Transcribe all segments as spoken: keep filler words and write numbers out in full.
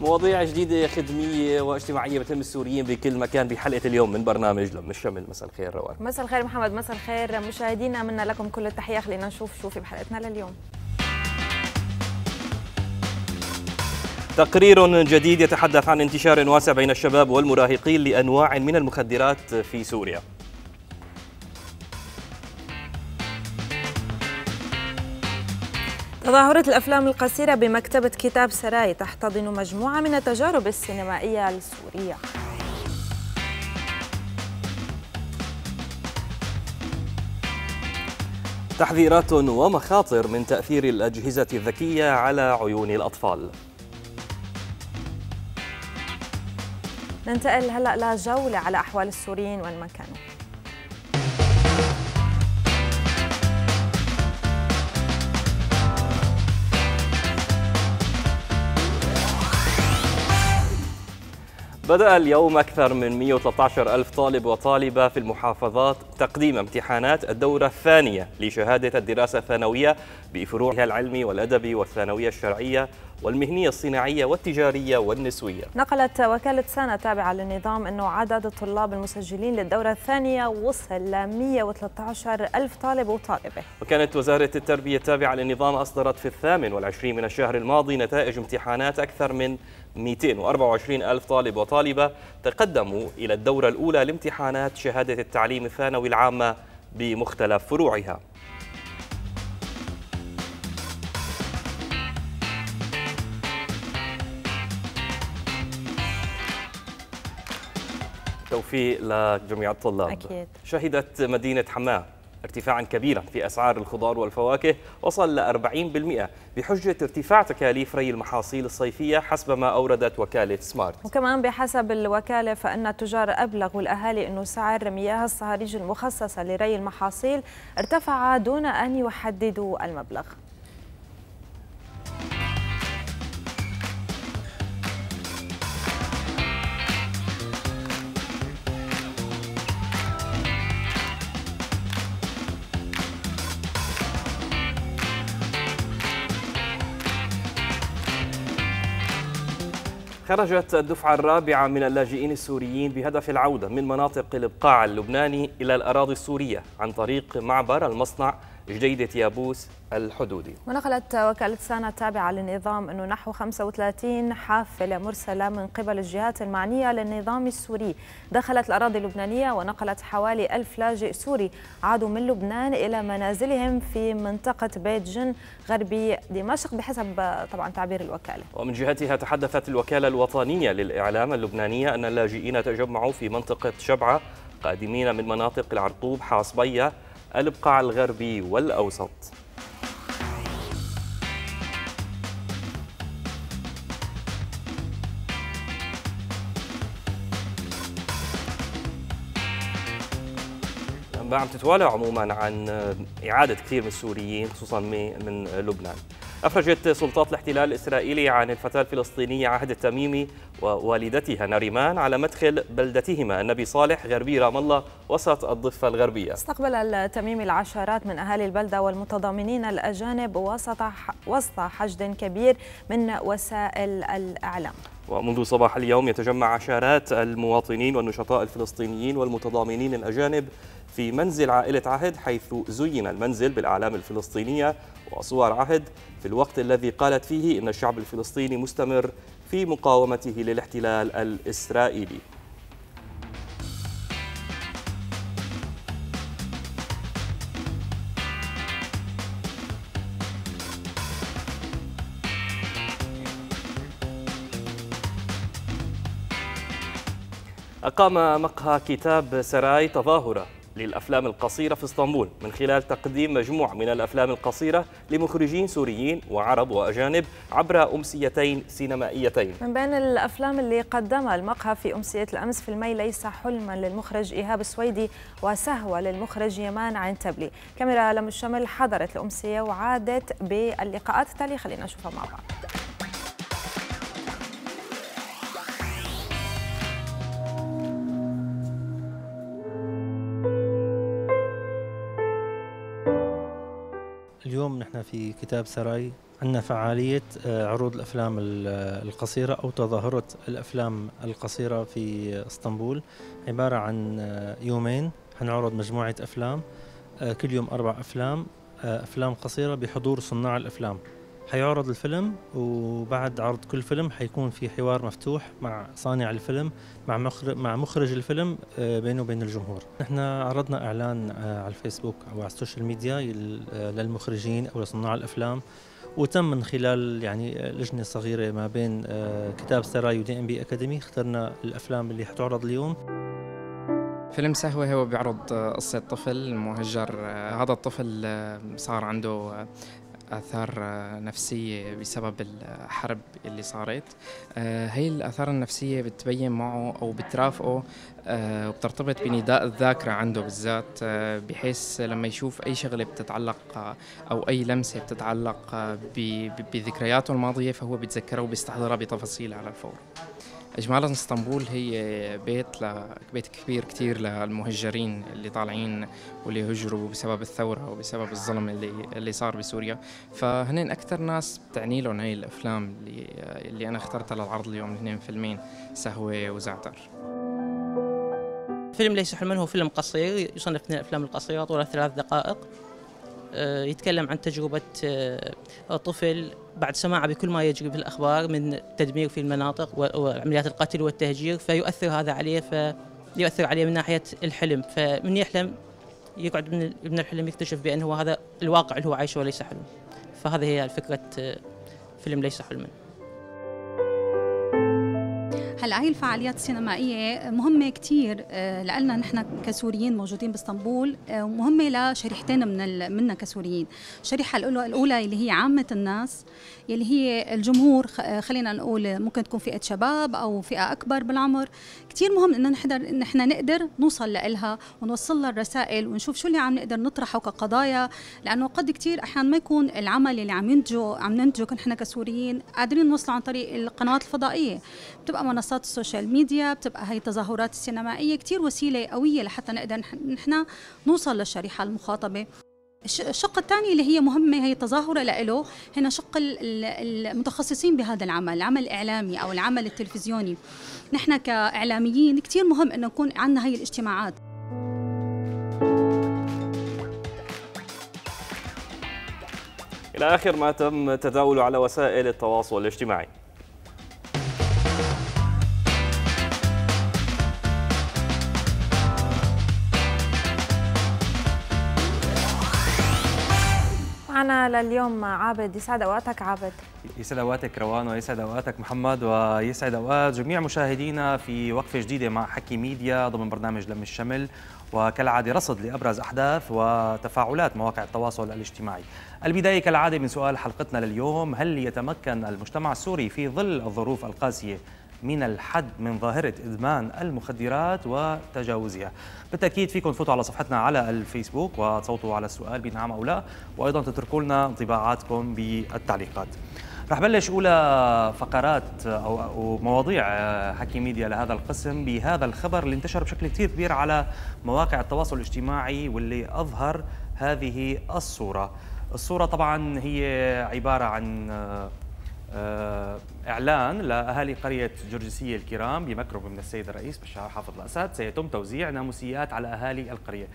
مواضيع جديدة خدمية واجتماعية بتهم السوريين بكل مكان بحلقة اليوم من برنامج لم الشمل. مساء الخير روان. مساء الخير محمد. مساء الخير مشاهدينا، منا لكم كل التحية. خلينا نشوف شو في بحلقتنا لليوم. تقرير جديد يتحدث عن انتشار واسع بين الشباب والمراهقين لأنواع من المخدرات في سوريا. تظاهرة الأفلام القصيرة بمكتبة كتاب سراي تحتضن مجموعة من التجارب السينمائية السورية. تحذيرات ومخاطر من تأثير الأجهزة الذكية على عيون الأطفال. ننتقل هلأ لجولة على أحوال السوريين وين ما كانوا. بدأ اليوم أكثر من مئة وثلاثة عشر ألف طالب وطالبة في المحافظات تقديم امتحانات الدورة الثانية لشهادة الدراسة الثانوية بفروعها العلمي والأدبي والثانوية الشرعية والمهنية الصناعية والتجارية والنسوية. نقلت وكالة سانا التابعة للنظام أنه عدد الطلاب المسجلين للدورة الثانية وصل ل مئة وثلاثة عشر ألف طالب وطالبة. وكانت وزارة التربية التابعة للنظام أصدرت في الثامن والعشرين من الشهر الماضي نتائج امتحانات أكثر من مئتين وأربعة وعشرين ألف طالب وطالبة تقدموا إلى الدورة الأولى لامتحانات شهادة التعليم الثانوي العامة بمختلف فروعها. توفيق لجميع الطلاب. أكيد. شهدت مدينة حماة ارتفاعا كبيرا في أسعار الخضار والفواكه وصل ل أربعين بالمئة بحجة ارتفاع تكاليف ري المحاصيل الصيفية حسب ما أوردت وكالة سمارت. وكمان بحسب الوكالة فإن التجار أبلغوا الأهالي أنه سعر مياه الصهاريج المخصصة لري المحاصيل ارتفع دون أن يحددوا المبلغ. خرجت الدفعة الرابعة من اللاجئين السوريين بهدف العودة من مناطق البقاع اللبناني إلى الأراضي السورية عن طريق معبر المصنع جديدة يابوس الحدودي. ونقلت وكالة سانا التابعة للنظام أنه نحو خمسة وثلاثين حافلة مرسلة من قبل الجهات المعنية للنظام السوري دخلت الأراضي اللبنانية ونقلت حوالي ألف لاجئ سوري عادوا من لبنان إلى منازلهم في منطقة بيت جن غربي دمشق بحسب طبعا تعبير الوكالة. ومن جهتها تحدثت الوكالة الوطنية للإعلام اللبنانية أن اللاجئين تجمعوا في منطقة شبعة قادمين من مناطق العرقوب، حاصبية، البقاع الغربي والأوسط. عم تتوالى عموما عن إعادة كثير من السوريين خصوصا من لبنان. أفرجت سلطات الاحتلال الإسرائيلي عن الفتاة الفلسطينية عهد التميمي ووالدتها ناريمان على مدخل بلدتهما النبي صالح غربي رام الله وسط الضفة الغربية. استقبل التميمي العشرات من أهالي البلدة والمتضامنين الأجانب وسط وسط حشد كبير من وسائل الإعلام. ومنذ صباح اليوم يتجمع عشرات المواطنين والنشطاء الفلسطينيين والمتضامنين الأجانب في منزل عائلة عهد حيث زين المنزل بالأعلام الفلسطينية وصور عهد في الوقت الذي قالت فيه إن الشعب الفلسطيني مستمر في مقاومته للاحتلال الإسرائيلي. أقام مقهى كتاب سراي تظاهرة للأفلام القصيرة في اسطنبول من خلال تقديم مجموعة من الأفلام القصيرة لمخرجين سوريين وعرب وأجانب عبر أمسيتين سينمائيتين. من بين الأفلام اللي قدمها المقهى في أمسية الأمس فيلمي المي ليس حلما للمخرج إيهاب السويدي وسهوة للمخرج يمان عن تبلي. كاميرا لم الشمل حضرت الأمسية وعادت باللقاءات التالية، خلينا نشوفها مع بعض. نحن نحن في كتاب سراي عندنا فعالية عروض الأفلام القصيرة أو تظاهرة الأفلام القصيرة في اسطنبول، عبارة عن يومين حنعرض مجموعة أفلام، كل يوم أربع أفلام أفلام قصيرة بحضور صناع الأفلام. حيعرض الفيلم وبعد عرض كل فيلم حيكون في حوار مفتوح مع صانع الفيلم مع مخرج مع مخرج الفيلم بينه وبين الجمهور. نحن عرضنا إعلان على الفيسبوك أو على السوشيال ميديا للمخرجين أو لصناع الأفلام، وتم من خلال يعني لجنة صغيرة ما بين كتاب سراي ودي إم بي أكاديمي اخترنا الأفلام اللي حتعرض اليوم. فيلم سهوة هو بيعرض قصة طفل مهجر، هذا الطفل صار عنده آثار نفسية بسبب الحرب اللي صارت. هي الآثار النفسية بتبين معه أو بترافقه وبترتبط بنداء الذاكرة عنده بالذات، بحيث لما يشوف أي شغلة بتتعلق أو أي لمسة بتتعلق بذكرياته الماضية فهو بيتذكرها وبيستحضرها بتفاصيل على الفور. إجمالاً اسطنبول هي بيت ل... بيت كبير كتير للمهجرين اللي طالعين واللي هجروا بسبب الثورة وبسبب الظلم اللي اللي صار بسوريا، فهنن أكثر ناس بتعني لهم هاي الأفلام اللي اللي أنا اخترتها للعرض اليوم. هنن فيلمين، سهوة وزعتر. فيلم ليس حلما هو فيلم قصير يصنف من الأفلام القصيرة طوله ثلاث دقائق، يتكلم عن تجربة طفل بعد سماعه بكل ما يجري في الأخبار من تدمير في المناطق وعمليات القتل والتهجير، فيؤثر هذا عليه فيؤثر عليه من ناحية الحلم، فمن يحلم يقعد من الحلم يكتشف بأنه هو هذا الواقع اللي هو عايشه وليس حلم. فهذه هي فكرة فيلم ليس حلما. هلا هي الفعاليات السينمائية مهمة كتير لنا نحن كسوريين موجودين باسطنبول، ومهمة لشريحتين من منا كسوريين. الشريحة الأولى اللي هي عامة الناس، اللي هي الجمهور، خلينا نقول ممكن تكون فئة شباب أو فئة أكبر بالعمر، كتير مهم إن نحضر نحن نقدر نوصل لها ونوصل لها الرسائل ونشوف شو اللي عم نقدر نطرحه كقضايا، لأنه قد كتير أحيان ما يكون العمل اللي عم ينتجه عم ننتجه نحن كسوريين قادرين نوصله عن طريق القنوات الفضائية، بتبقى منصات السوشيال ميديا، بتبقى هي التظاهرات السينمائية كتير وسيلة قوية لحتى نقدر نحن نوصل للشريحة المخاطبة. الشق الثاني اللي هي مهمة هي التظاهرة لإله، هنا شق المتخصصين بهذا العمل، العمل الإعلامي أو العمل التلفزيوني. نحن كإعلاميين كتير مهم أن نكون عندنا هي الاجتماعات. إلى آخر ما تم تداوله على وسائل التواصل الاجتماعي. معنا لليوم عابد، يسعد اوقاتك عابد. يسعد اوقاتك روان، ويسعد اوقاتك محمد، ويسعد اوقات جميع مشاهدينا في وقفه جديده مع حكي ميديا ضمن برنامج لم الشمل، وكالعاده رصد لابرز احداث وتفاعلات مواقع التواصل الاجتماعي. البدايه كالعاده من سؤال حلقتنا لليوم: هل يتمكن المجتمع السوري في ظل الظروف القاسيه من الحد من ظاهرة إدمان المخدرات وتجاوزها؟ بالتأكيد فيكم تفوتوا على صفحتنا على الفيسبوك وتصوتوا على السؤال بنعم أو لا، وأيضا تتركوا لنا انطباعاتكم بالتعليقات. رح بلش أولى فقرات أو مواضيع حكي ميديا لهذا القسم بهذا الخبر اللي انتشر بشكل كتير كبير على مواقع التواصل الاجتماعي واللي أظهر هذه الصورة. الصورة طبعا هي عبارة عن إعلان لأهالي قرية جرجسية الكرام بمكرم من السيد الرئيس بشار حافظ الأسد: سيتم توزيع ناموسيات على أهالي القرية.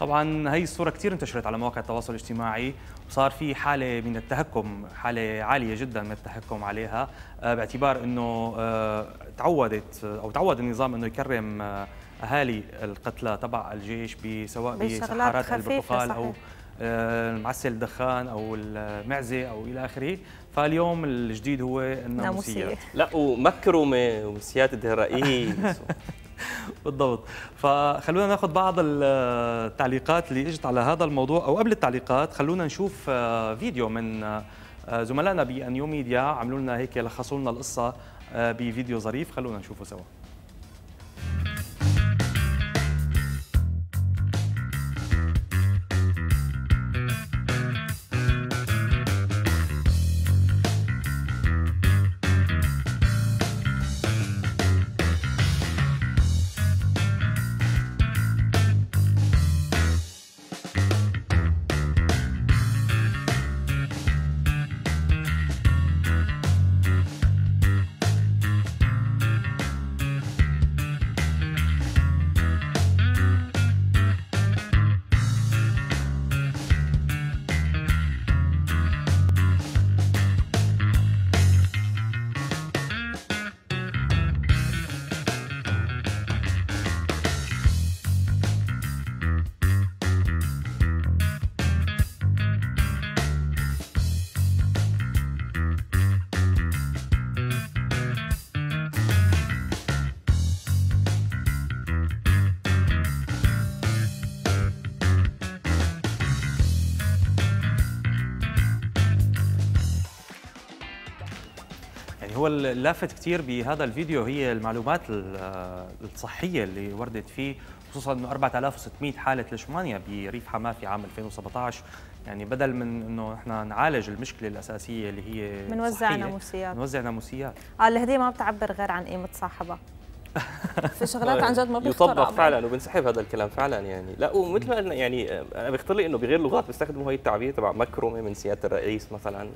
طبعا هي الصورة كتير انتشرت على مواقع التواصل الاجتماعي وصار في حالة من التهكم، حالة عالية جدا من التهكم عليها، باعتبار أنه تعودت أو تعود النظام أنه يكرم أهالي القتلى تبع الجيش بسواء بسحارات البرتقال أو المعسل الدخان أو المعزة أو إلى آخره، فاليوم الجديد هو الناموسيات. لا ومكرمة ومسيات الرئيس. بالضبط. فخلونا ناخذ بعض التعليقات اللي اجت على هذا الموضوع، أو قبل التعليقات خلونا نشوف فيديو من زملائنا بأنيو ميديا، عملوا لنا هيك لخصوا لنا القصة بفيديو ظريف، خلونا نشوفه سوا. يعني هو اللافت كثير بهذا الفيديو هي المعلومات الصحيه اللي وردت فيه، خصوصا انه أربعة آلاف وستمئة حاله لشمانيا بريف حماه في عام ألفين وسبعطعش. يعني بدل من انه احنا نعالج المشكله الاساسيه اللي هي بنوزع ناموسيات بنوزع ناموسيات الهديه ما بتعبر غير عن قيمه صاحبها. في شغلات عن جد ما بيخطر يطبق فعلا وبنسحب هذا الكلام فعلا يعني. لا ومثل ما قلنا يعني انا بيخطر لي انه بغير لغات بيستخدموا هي التعبير تبع مكرمه من سياده الرئيس مثلا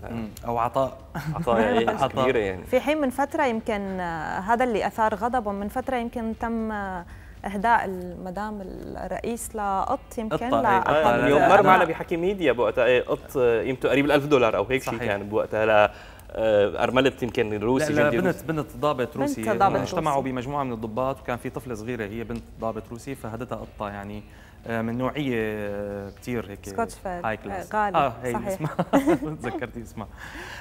او عطاء عطاء يعني كبيره يعني. في حين من فتره يمكن هذا اللي اثار غضبه، من فتره يمكن تم اهداء المدام الرئيس لقط يمكن لا اليوم مر معنا بحكي ميديا بوقتها قط قيمته قريب الألف دولار او هيك شيء كان يعني بوقتها أرملت يمكن روسي. لا, لا بنت بنت ضابط روسي اجتمعوا بمجموعه من الضباط وكان في طفله صغيره هي بنت ضابط روسي فهدتها قطه يعني من نوعيه كثير هيك سكوتش هاي كلاس غالي. اه هي صحيح اسمها تذكرتي اسمها.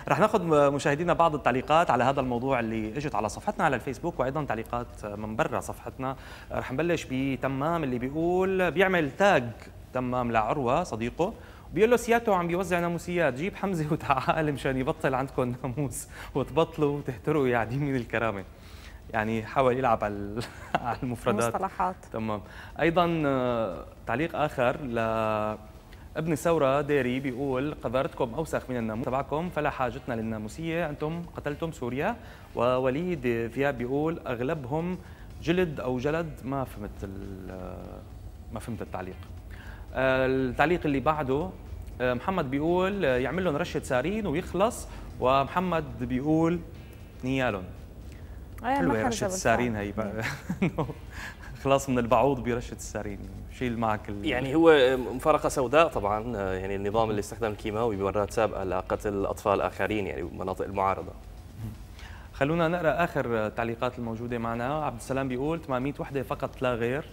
رح ناخذ مشاهدينا بعض التعليقات على هذا الموضوع اللي اجت على صفحتنا على الفيسبوك وايضا تعليقات من برا صفحتنا. رح نبلش بتمام اللي بيقول بيعمل تاج تمام لعروه صديقه بيقول له سيادته عم بيوزع ناموسيات، جيب حمزه وتعال مشان يبطل عندكم ناموس وتبطلوا وتهتروا يا عديمين الكرامه. يعني حاول يلعب على المفردات المصطلحات. تمام. ايضا تعليق اخر لابن ثوره ديري بيقول قذرتكم اوسخ من الناموس تبعكم فلا حاجتنا للناموسيه، انتم قتلتم سوريا. ووليد ثياب بيقول اغلبهم جلد او جلد. ما فهمت ما فهمت التعليق. التعليق اللي بعده محمد بيقول يعمل لهم رشه سارين ويخلص، ومحمد بيقول نيالهم. حلوه رشه السارين هي خلاص من البعوض برشه السارين شيل معك ال... يعني هو مفارقه سوداء طبعا يعني النظام اللي استخدم الكيماوي بمرات سابقه لقتل اطفال اخرين يعني بمناطق المعارضه. خلونا نقرا اخر التعليقات الموجوده معنا. عبد السلام بيقول ثمانمئة وحده فقط لا غير.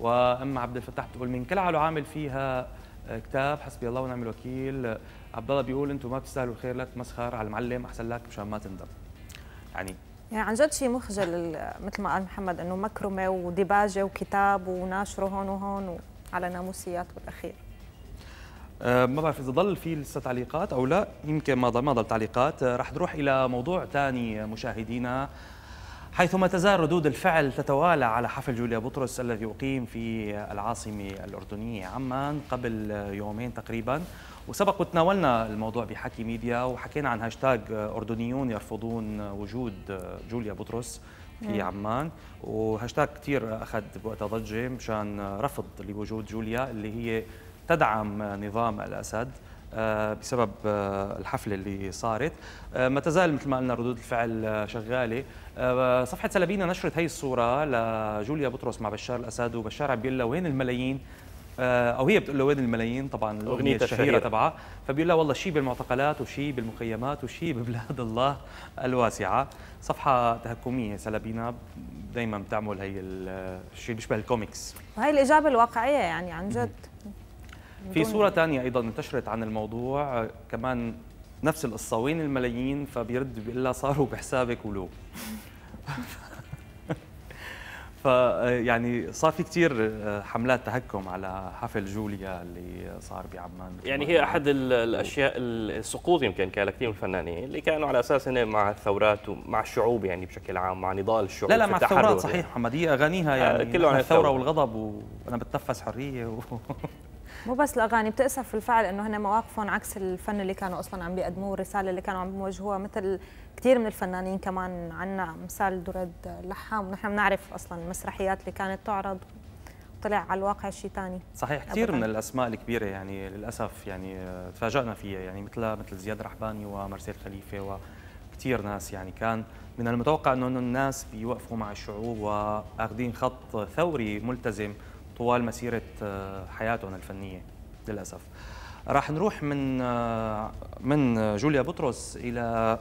وأم عبد الفتاح بتقول من كل عالو عامل فيها كتاب حسبي الله ونعم الوكيل. عبد الله بيقول انتم ما بتستاهلوا الخير، لا تمسخر على المعلم احسن لك مشان ما تندم. يعني يعني عن جد شيء مخجل مثل ما قال محمد انه مكرمه ودباجه وكتاب وناشره هون وهون وعلى ناموسيات بالاخير. أه ما بعرف اذا ضل في لسه تعليقات او لا، يمكن ما ضل ما ضل تعليقات. رح نروح الى موضوع ثاني مشاهدينا، حيثما تزال ردود الفعل تتوالى على حفل جوليا بطرس الذي أقيم في العاصمة الأردنية عمان قبل يومين تقريباً. وسبق وتناولنا الموضوع بحكي ميديا وحكينا عن هاشتاج أردنيون يرفضون وجود جوليا بطرس في عمان، وهاشتاج كثير أخذ بوقتها ضجة مشان رفض لوجود جوليا اللي هي تدعم نظام الأسد بسبب الحفلة اللي صارت. ما تزال مثل ما قلنا ردود الفعل شغالة. صفحة سلبينا نشرت هي الصورة لجوليا بطرس مع بشار الأسد، وبشار عم بيقول له وين الملايين، أو هي بتقول له وين الملايين، طبعا الأغنية الشهيرة تبعها، فبيقول لها والله شي بالمعتقلات وشي بالمخيمات وشي ببلاد الله الواسعة. صفحة تهكمية سلبينا دائما بتعمل هي الشيء بيشبه الكوميكس، وهي الإجابة الواقعية يعني عن جد. في صورة ثانية أيضا انتشرت عن الموضوع كمان نفس القصة وين الملايين، فبيرد بيقول لها صاروا بحسابك ولو. فيعني صار في كثير حملات تهكم على حفل جوليا اللي صار بعمان. يعني هي أحد الأشياء السقوط يمكن كان كثير من الفنانين اللي كانوا على أساس إنه مع الثورات ومع الشعوب يعني بشكل عام مع نضال الشعوب. لا لا مع الثورات صحيح محمد، هي أغانيها يعني كله عن الثورة والغضب وأنا بتنفس حرية و... مو بس الاغاني بتأسف في الفعل انه هن مواقفهم عكس الفن اللي كانوا اصلا عم بيقدموه والرساله اللي كانوا عم بيوجهوها، مثل كثير من الفنانين كمان. عندنا مثال دريد لحام، ونحن بنعرف اصلا المسرحيات اللي كانت تعرض طلع على الواقع شيء ثاني. صحيح كثير من الاسماء الكبيره يعني للاسف يعني تفاجئنا فيها، يعني مثل مثل زياد رحباني ومارسيل خليفه وكثير ناس. يعني كان من المتوقع انه الناس بيوقفوا مع الشعوب واخذين خط ثوري ملتزم طوال مسيرة حياتهم الفنية للأسف. راح نروح من من جوليا بطرس إلى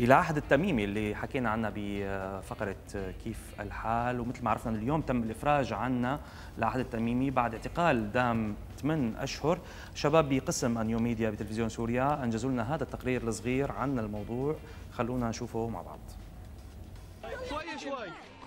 إلى عهد التميمي اللي حكينا عنه بفقرة كيف الحال، ومثل ما عرفنا اليوم تم الإفراج عنه لعهد التميمي بعد اعتقال دام ثمانية أشهر. شباب بقسم أنيو ميديا بتلفزيون سوريا أنجزوا لنا هذا التقرير الصغير عن الموضوع، خلونا نشوفه مع بعض. شوي شوي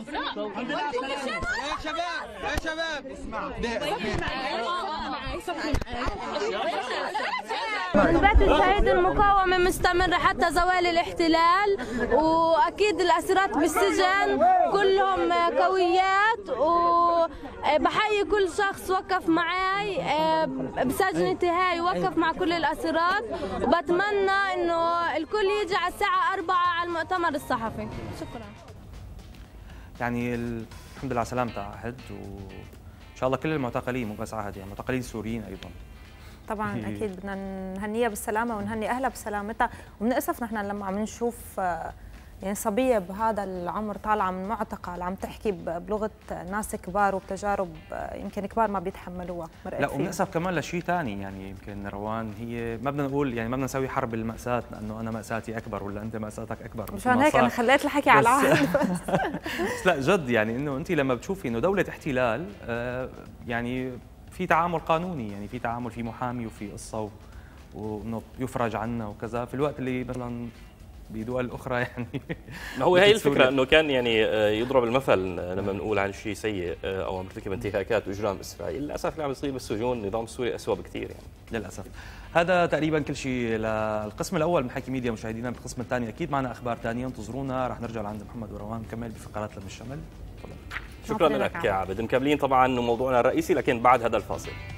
واقفة يا شباب يا شباب اسمع ثبات الشهيد المقاومة مستمرة حتى زوال الاحتلال، وأكيد الأسرات بالسجن كلهم قويات، وبحيي كل شخص وقف معي بسجنتي هاي وقف مع كل الأسرات، وبتمنى إنه الكل يجي على الساعة أربعة على المؤتمر الصحفي. شكرا. يعني الحمد لله على سلامة عهد، وإن شاء الله كل المعتقلين مو بس عهد، يعني معتقلين سوريين أيضا. طبعا اكيد بدنا نهنيها بالسلامه ونهني اهلها بسلامتها، وبنأسف نحن لما عم نشوف يعني صبيه بهذا العمر طالعه من معتقل عم تحكي بلغه ناس كبار وبتجارب يمكن كبار ما بيتحملوها. لا وبنأسف كمان لشيء ثاني، يعني يمكن روان هي ما بدنا نقول يعني ما بدنا نسوي حرب المأساة، لانه انا مأساتي اكبر ولا انت مأساتك اكبر، مشان هيك انا خليت الحكي على العالم بس. بس لا جد يعني انه انت لما بتشوفي انه دوله احتلال آه يعني في تعامل قانوني، يعني في تعامل في محامي وفي قصه وانه يفرج عنا وكذا، في الوقت اللي مثلا بدول اخرى يعني هو هي الفكره انه كان يعني يضرب المثل لما بنقول عن شيء سيء او عم يرتكب انتهاكات واجرام اسرائيل، للاسف اللي عم يصير بالسجون النظام السوري اسوء بكثير يعني للاسف. هذا تقريبا كل شيء للقسم الاول من حكي ميديا مشاهدينا، بالقسم الثاني اكيد معنا اخبار ثانيه انتظرونا، رح نرجع لعند محمد وروان نكمل بفقرات لم الشمل. شكرا لك يا عبد. مكملين طبعا موضوعنا الرئيسي لكن بعد هذا الفاصل.